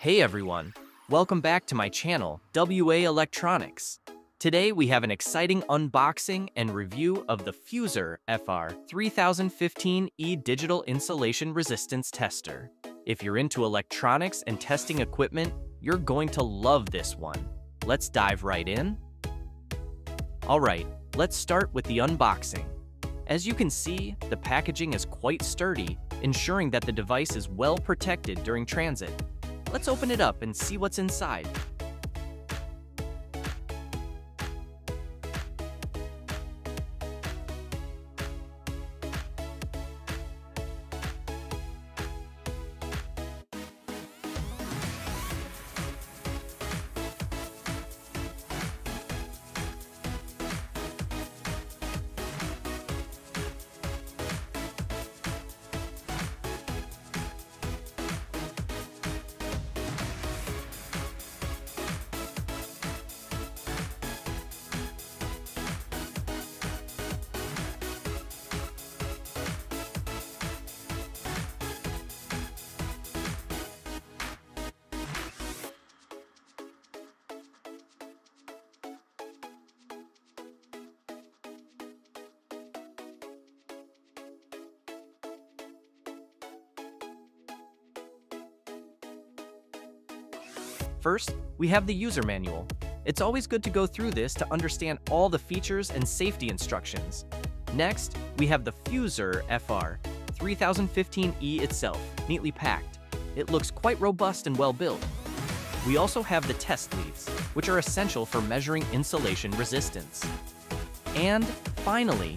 Hey everyone, welcome back to my channel, WA Electronics. Today we have an exciting unboxing and review of the Fuzrr FR-3015E Digital Insulation Resistance Tester. If you're into electronics and testing equipment, you're going to love this one. Let's dive right in. Alright, let's start with the unboxing. As you can see, the packaging is quite sturdy, ensuring that the device is well protected during transit. Let's open it up and see what's inside. First, we have the user manual. It's always good to go through this to understand all the features and safety instructions. Next, we have the Fuzrr FR-3015E itself, neatly packed. It looks quite robust and well-built. We also have the test leads, which are essential for measuring insulation resistance. And finally,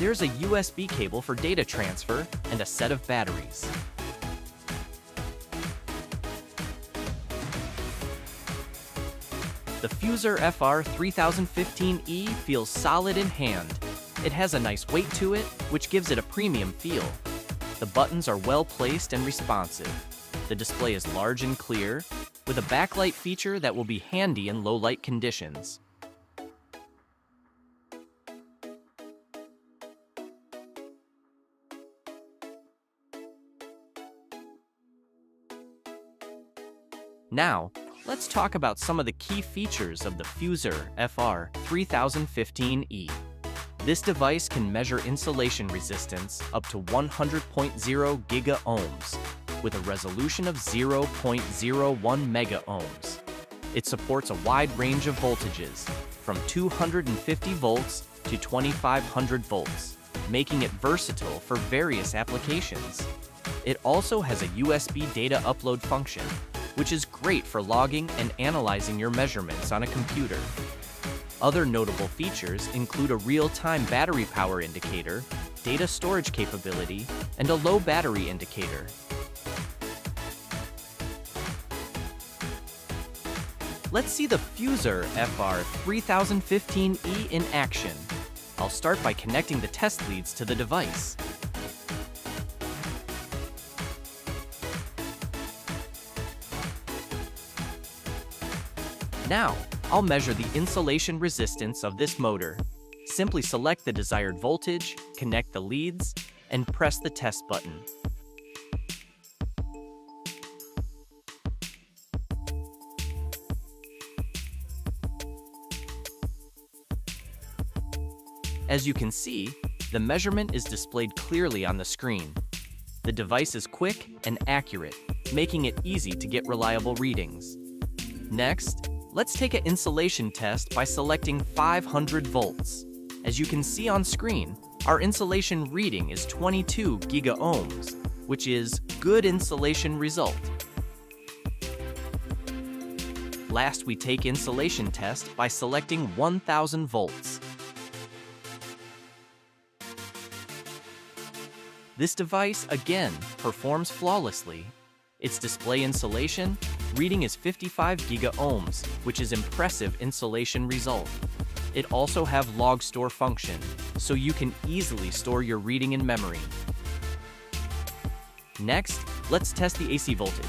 there's a USB cable for data transfer and a set of batteries. The Fuzrr FR-3015E feels solid in hand. It has a nice weight to it, which gives it a premium feel. The buttons are well placed and responsive. The display is large and clear, with a backlight feature that will be handy in low light conditions. Now, let's talk about some of the key features of the Fuzrr FR-3015E. This device can measure insulation resistance up to 100.0 gigaohms with a resolution of 0.01 megaohms. It supports a wide range of voltages, from 250 volts to 2500 volts, making it versatile for various applications. It also has a USB data upload function, which is great for logging and analyzing your measurements on a computer. Other notable features include a real-time battery power indicator, data storage capability, and a low battery indicator. Let's see the Fuzrr FR-3015E in action. I'll start by connecting the test leads to the device. Now, I'll measure the insulation resistance of this motor. Simply select the desired voltage, connect the leads, and press the test button. As you can see, the measurement is displayed clearly on the screen. The device is quick and accurate, making it easy to get reliable readings. Next, let's take an insulation test by selecting 500 volts. As you can see on screen, our insulation reading is 22 gigaohms, which is good insulation result. Last, we take insulation test by selecting 1000 volts. This device, again, performs flawlessly. Its display insulation reading is 55 gigaohms, which is impressive insulation result. It also have log store function, so you can easily store your reading in memory. Next, let's test the AC voltage.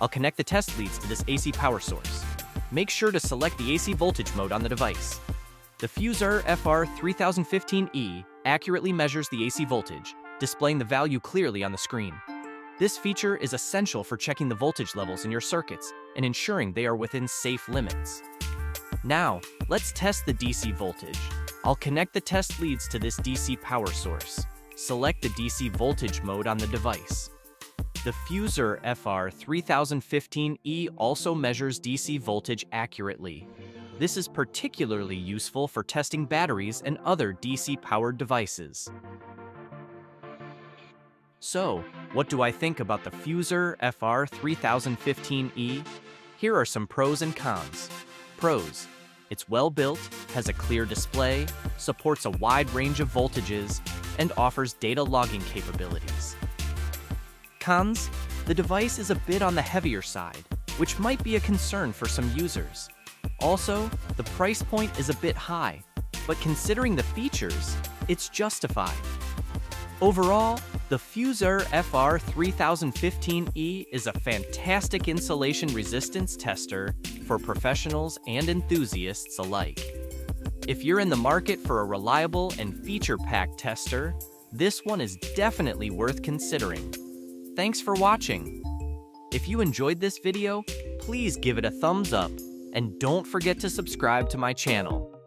I'll connect the test leads to this AC power source. Make sure to select the AC voltage mode on the device. The Fuzrr FR-3015E accurately measures the AC voltage, displaying the value clearly on the screen. This feature is essential for checking the voltage levels in your circuits and ensuring they are within safe limits. Now, let's test the DC voltage. I'll connect the test leads to this DC power source. Select the DC voltage mode on the device. The Fuzrr FR-3015E also measures DC voltage accurately. This is particularly useful for testing batteries and other DC-powered devices. So, what do I think about the Fuzrr FR-3015E? Here are some pros and cons. Pros: it's well-built, has a clear display, supports a wide range of voltages, and offers data logging capabilities. Cons: the device is a bit on the heavier side, which might be a concern for some users. Also, the price point is a bit high, but considering the features, it's justified. Overall, the Fuzrr FR-3015E is a fantastic insulation resistance tester for professionals and enthusiasts alike. If you're in the market for a reliable and feature-packed tester, this one is definitely worth considering. Thanks for watching. If you enjoyed this video, please give it a thumbs up. And don't forget to subscribe to my channel.